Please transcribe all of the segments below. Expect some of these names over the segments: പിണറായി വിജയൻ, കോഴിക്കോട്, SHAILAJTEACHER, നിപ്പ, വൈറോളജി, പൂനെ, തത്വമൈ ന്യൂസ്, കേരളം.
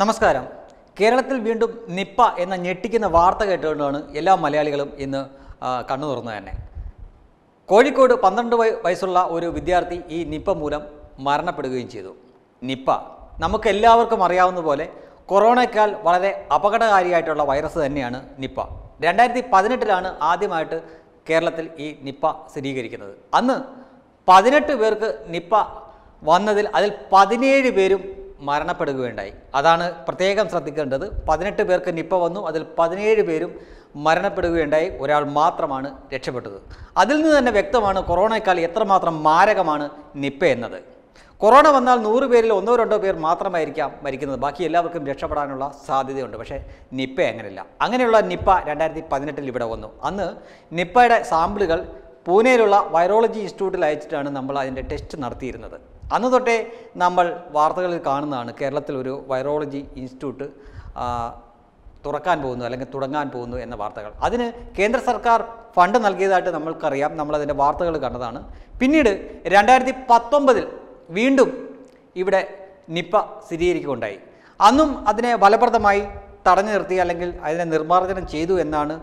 നമസ്കാരം കേരളത്തിൽ വീണ്ടും നിപ്പ എന്ന ഞെട്ടിക്കുന്ന വാർത്ത കേട്ടുകൊണ്ടാണ് എല്ലാ മലയാളികളും ഇന്ന് കണ്ണു തുറന്നു തന്നെ കോഴിക്കോട് 12 വയസ്സുള്ള ഒരു വിദ്യാർത്ഥി ഈ നിപ്പ മൂലം മരണപ്പെടുകയും ചെയ്തു നിപ്പ നമുക്ക് എല്ലാവർക്കും അറിയാവുന്ന പോലെ കൊറോണയേക്കാൾ വളരെ അപകടകാരിയായിട്ടുള്ള വൈറസ് തന്നെയാണ് നിപ്പ 2018 ലാണ് ആദ്യമായിട്ട് കേരളത്തിൽ ഈ നിപ്പ സ്ഥിരീകരിക്കുന്നത് അന്ന് 18 പേർക്ക് നിപ്പ വന്നതിൽ അതിൽ 17 പേരും മരണപ്പെടുകയുണ്ടായി അതാണ് പ്രത്യേകം ശ്രദ്ധിക്കേണ്ടത് 18 പേർക്ക് നിപ്പ വന്നു അതിൽ 17 പേരും മരണപ്പെടുകയുണ്ടായി ഒരാൾ മാത്രമാണ് രക്ഷപ്പെട്ടത് അതിൽ നിന്ന് തന്നെ വ്യക്തമാണ് കൊറോണയേക്കാൾ എത്രമാത്രം മാരകമാണ് നിപ്പ എന്നത് കൊറോണ വന്നാൽ 100 പേരിൽ ഒന്നോ രണ്ടോ പേർ മാത്രമായിരിക്കാം മരിക്കുന്നത് ബാക്കി എല്ലാവർക്കും രക്ഷപ്പെടാനുള്ള സാധ്യതയുണ്ട് പക്ഷേ നിപ്പ അങ്ങനെയല്ല അങ്ങനെയുള്ള നിപ്പ 2018 ൽ ഇവിടെ വന്നു അന്ന് നിപ്പയുടെ സാമ്പിളുകൾ പൂനെയിലുള്ള വൈറോളജി ഇൻസ്റ്റിറ്റ്യൂട്ടിൽ അയച്ചിട്ടാണ് നമ്മൾ അതിന്റെ ടെസ്റ്റ് നടത്തിയിരുന്നത് അന്ന് തൊട്ടേ നമ്മൾ വാർത്തകളിൽ കാണുന്നതാണ് കേരളത്തിൽ ഒരു വൈറോളജി ഇൻസ്റ്റിറ്റ്യൂട്ട് തുറക്കാൻ പോകുന്നു അല്ലെങ്കിൽ തുടങ്ങാൻ പോകുന്നു എന്ന വാർത്തകൾ അതിന് കേന്ദ്ര സർക്കാർ ഫണ്ട് നൽകിയതായിട്ട് നമ്മൾക്കറിയാം നമ്മൾ അതിന്റെ വാർത്തകൾ കണ്ടതാണ് പിന്നീട് 2019 ൽ വീണ്ടും ഇവിടെ നിപ്പ സ്ഥിരീകരിക്കുകയുണ്ടായി അന്നും അതിനെ ഫലപ്രദമായി തടഞ്ഞു നിർത്തി അല്ലെങ്കിൽ അതിനെ നിർമ്മാർജ്ജനം ചെയ്തു എന്നാണ്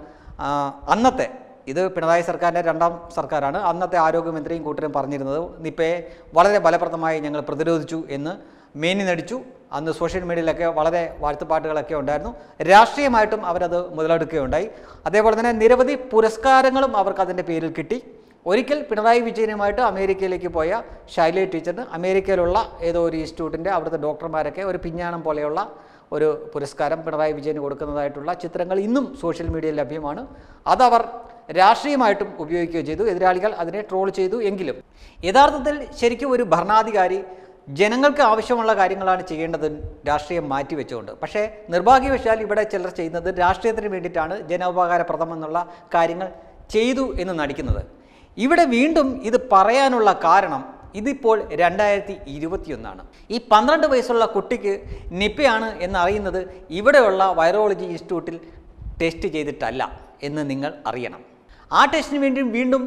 അന്നത്തെ ഇത് പിണറായി സർക്കാരിന്റെ രണ്ടാം സർക്കാരാണ് അന്നത്തെ ആരോഗ്യമന്ത്രിയും കൂട്ടരും പറഞ്ഞിരുന്നത് നിപ്പയെ വളരെ ഫലപ്രദമായി ഞങ്ങൾ പ്രതിരോധിച്ചു എന്ന് മേനി നടിച്ചു അന്ന് സോഷ്യൽ മീഡിയയിലൊക്കെ വളരെ വാഴ്ത്തുപാട്ടുകളൊക്കെ ഉണ്ടായിരുന്നു രാഷ്ട്രീയമായിട്ടും അവർ അത് മുതലെടുക്കുകയുണ്ടായി അതേപോലെ തന്നെ നിരവധി പുരസ്കാരങ്ങളും അവർക്ക് അതിന്റെ പേരിൽ കിട്ടി ഒരിക്കൽ പിണറായി വിജയനുമായിട്ട് അമേരിക്കയിലേക്ക് പോയ ശൈലേ ടീച്ചറിന് അമേരിക്കയിലുള്ള ഏതോ ഒരു ഇൻസ്റ്റിറ്റ്യൂട്ടിന്റെ അവിടുത്തെ ഡോക്ടർമാരൊക്കെ ഒരു പിഞ്ഞാണം പോലെയുള്ള ഒരു പുരസ്കാരം പിണറായി വിജയന് കൊടുക്കുന്നതായിട്ടുള്ള ചിത്രങ്ങൾ ഇന്നും സോഷ്യൽ മീഡിയയിൽ ലഭ്യമാണ് അതവർ രാഷ്ട്രീയമായിട്ടും ഉപയോഗിക്കുകയും ചെയ്തു എതിരാളികൾ അതിനെ ട്രോൾ ചെയ്തു എങ്കിലും യഥാർത്ഥത്തിൽ ശരിക്കും ഒരു ഭരണാധികാരി ജനങ്ങൾക്ക് ആവശ്യമുള്ള കാര്യങ്ങളാണ് ചെയ്യേണ്ടത് രാഷ്ട്രീയം മാറ്റിവെച്ചുകൊണ്ട് പക്ഷേ നിർഭാഗ്യവശാൽ ഇവിടെ ചിലർ ചെയ്യുന്നത് രാഷ്ട്രീയത്തിന് വേണ്ടിയിട്ടാണ് ജനോപകാരപ്രദം എന്നുള്ള കാര്യങ്ങൾ ചെയ്തു എന്ന് നടിക്കുന്നത് ഇവിടെ വീണ്ടും ഇത് പറയാനുള്ള കാരണം ഇതിപ്പോൾ 2021 ആണ് ഈ 12 വയസ്സുള്ള കുട്ടിക്ക് നിപ്പയാണ് എന്നറിയുന്നത് ഇവിടെയുള്ള വൈറോളജി ഇൻസ്റ്റിറ്റ്യൂട്ടിൽ ടെസ്റ്റ് ചെയ്തിട്ടല്ല എന്ന് നിങ്ങൾ അറിയണം ആ ടെസ്റ്റിന് വേണ്ടി വീണ്ടും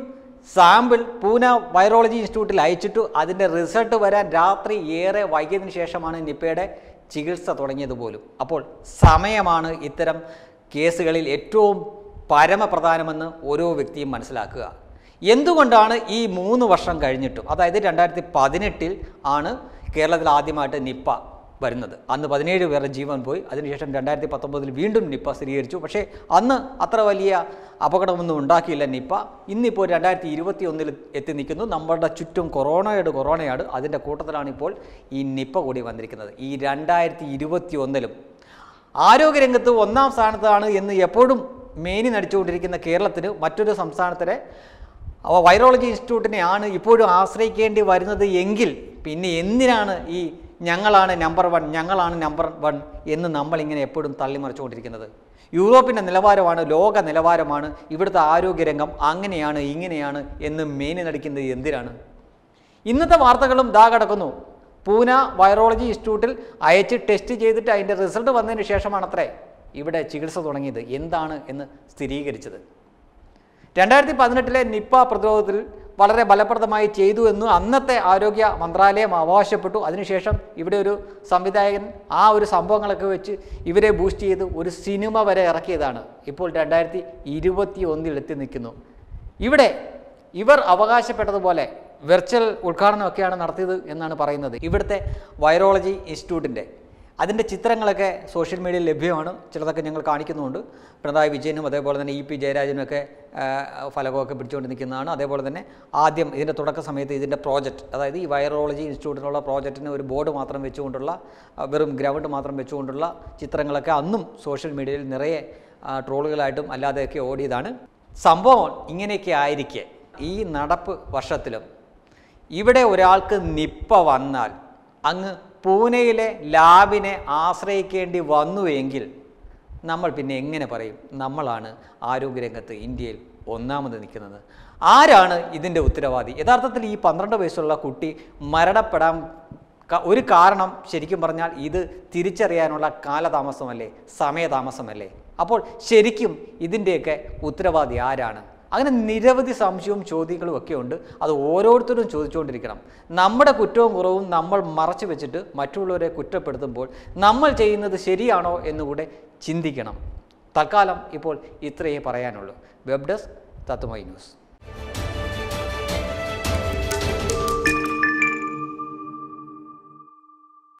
സാമ്പിൾ പൂനെ വൈറോളജി ഇൻസ്റ്റിറ്റ്യൂട്ടിൽ അയച്ചിട്ടു അതിൻ്റെ റിസൾട്ട് വരാൻ രാത്രി ഏറെ വൈകിയതിനു ശേഷമാണ് നിപ്പയുടെ ചികിത്സ തുടങ്ങിയത് പോലും അപ്പോൾ സമയമാണ് ഇത്തരം കേസുകളിൽ ഏറ്റവും പരമപ്രധാനമെന്ന് ഓരോ വ്യക്തിയും മനസ്സിലാക്കുക എന്തുകൊണ്ടാണ് ഈ 3 വർഷം കഴിഞ്ഞിട്ടും അതായത് 2018 ൽ ആണ് കേരളത്തിൽ ആദ്യമായിട്ട് നിപ്പ വരുന്നത് അന്ന് 17 പേരുടെ ജീവൻ പോയി അതിനുശേഷം 2019 ൽ വീണ്ടും നിപ്പ സ്ഥിരീകരിച്ചു പക്ഷേ അന്ന് അത്ര വലിയ അപകടമൊന്നും ഉണ്ടാക്കിയില്ല നിപ്പ ഇന്നിപ്പോൾ 2021 ൽ എത്തി നിൽക്കുന്നു നമ്മുടെ ചുറ്റും കൊറോണയാണ് അതിൻ്റെ കൂട്ടത്തിലാണിപ്പോൾ ഈ നിപ്പ കൂടി വന്നിരിക്കുന്നത് ഈ 2021 ലും ആരോഗ്യരംഗത്ത് ഒന്നാം സ്ഥാനത്താണ് എന്ന് എപ്പോഴും മേനി നടിച്ചുകൊണ്ടിരിക്കുന്ന കേരളത്തിന് മറ്റൊരു സംസ്ഥാനത്തിലെ വൈറോളജി ഇൻസ്റ്റിറ്റ്യൂട്ടിനെയാണ് ഇപ്പോഴും ആശ്രയിക്കേണ്ടി വരുന്നത് എങ്കിൽ പിന്നെ എന്തിനാണ് ഈ ഞങ്ങളാണ് നമ്പർ വൺ എന്ന് നമ്മളിങ്ങനെ എപ്പോഴും തള്ളിമറിച്ചുകൊണ്ടിരിക്കുന്നത് യൂറോപ്പിൻ്റെ നിലവാരമാണ് ലോക നിലവാരമാണ് ഇവിടുത്തെ ആരോഗ്യരംഗം അങ്ങനെയാണ് ഇങ്ങനെയാണ് എന്ന് മേനി നടിക്കുന്നത് എന്തിനാണ് ഇന്നത്തെ വാർത്തകളും ദാ കിടക്കുന്നു പൂനെ വൈറോളജി ഇൻസ്റ്റിറ്റ്യൂട്ടിൽ അയച്ച് ടെസ്റ്റ് ചെയ്തിട്ട് അതിൻ്റെ റിസൾട്ട് വന്നതിന് ശേഷമാണത്രേ ഇവിടെ ചികിത്സ തുടങ്ങിയത് എന്താണ് എന്ന് സ്ഥിരീകരിച്ചത് 2018 ലെ നിപ്പ പ്രതിരോധത്തിൽ വളരെ ഫലപ്രദമായി ചെയ്തു എന്ന് അന്നത്തെ ആരോഗ്യ മന്ത്രാലയം അവകാശപ്പെട്ടു അതിനുശേഷം ഇവിടെ ഒരു സംവിധായകൻ ആ ഒരു സംഭവങ്ങളൊക്കെ വെച്ച് ഇവരെ ബൂസ്റ്റ് ചെയ്ത് ഒരു സിനിമ വരെ ഇറക്കിയതാണ് ഇപ്പോൾ 2021 ൽ എത്തി നിൽക്കുന്നു ഇവിടെ ഇവർ അവകാശപ്പെട്ടതുപോലെ വെർച്വൽ ഉദ്ഘാടനമൊക്കെയാണ് നടത്തിയത് എന്നാണ് പറയുന്നത് ഇവിടുത്തെ വൈറോളജി ഇൻസ്റ്റിറ്റ്യൂട്ടിൻ്റെ അതിൻ്റെ ചിത്രങ്ങളൊക്കെ സോഷ്യൽ മീഡിയയിൽ ലഭ്യമാണ് ചിലതൊക്കെ ഞങ്ങൾ കാണിക്കുന്നുണ്ട് പിണറായി വിജയനും അതേപോലെ തന്നെ E.P. ജയരാജനുമൊക്കെ ഫലകമൊക്കെ പിടിച്ചുകൊണ്ട് നിൽക്കുന്നതാണ് അതേപോലെ തന്നെ ആദ്യം ഇതിൻ്റെ തുടക്ക സമയത്ത് ഇതിൻ്റെ പ്രോജക്റ്റ് അതായത് ഈ വൈറോളജി ഇൻസ്റ്റിറ്റ്യൂട്ടിനുള്ള പ്രോജക്റ്റിന് ഒരു ബോർഡ് മാത്രം വെച്ചുകൊണ്ടുള്ള വെറും ഗ്രൗണ്ട് മാത്രം വെച്ചുകൊണ്ടുള്ള ചിത്രങ്ങളൊക്കെ അന്നും സോഷ്യൽ മീഡിയയിൽ നിറയെ ട്രോളുകളായിട്ടും അല്ലാതെയൊക്കെ ഓടിയതാണ് സംഭവം ഇങ്ങനെയൊക്കെ ആയിരിക്കെ ഈ നടപ്പ് വർഷത്തിലും ഇവിടെ ഒരാൾക്ക് നിപ്പ വന്നാൽ അങ്ങ് പൂനെയിലെ ലാബിനെ ആശ്രയിക്കേണ്ടി വന്നു എങ്കിൽ നമ്മൾ പിന്നെ എങ്ങനെ പറയും നമ്മളാണ് ആരോഗ്യരംഗത്ത് ഇന്ത്യയിൽ ഒന്നാമത് നിൽക്കുന്നത് ആരാണ് ഇതിൻ്റെ ഉത്തരവാദി യഥാർത്ഥത്തിൽ ഈ 12 വയസ്സുള്ള കുട്ടി മരണപ്പെടാൻ ഒരു കാരണം ശരിക്കും പറഞ്ഞാൽ ഇത് തിരിച്ചറിയാനുള്ള കാലതാമസമല്ലേ സമയതാമസമല്ലേ അപ്പോൾ ശരിക്കും ഇതിൻ്റെയൊക്കെ ഉത്തരവാദി ആരാണ് അങ്ങനെ നിരവധി സംശയവും ചോദ്യങ്ങളും ഒക്കെ ഉണ്ട്. അത് ഓരോരുത്തരും ചോദിച്ചുകൊണ്ടിരിക്കണം. നമ്മുടെ കുറ്റവും കുറവും നമ്മൾ മറച്ചു വെച്ചിട്ട് മറ്റുള്ളവരെ കുറ്റപ്പെടുത്തുമ്പോൾ നമ്മൾ ചെയ്യുന്നത് ശരിയാണോ എന്നുകൂടെ ചിന്തിക്കണം. തൽക്കാലം ഇപ്പോൾ ഇത്രയേ പറയാനുള്ളൂ. Web desk തത്വമൈ ന്യൂസ്.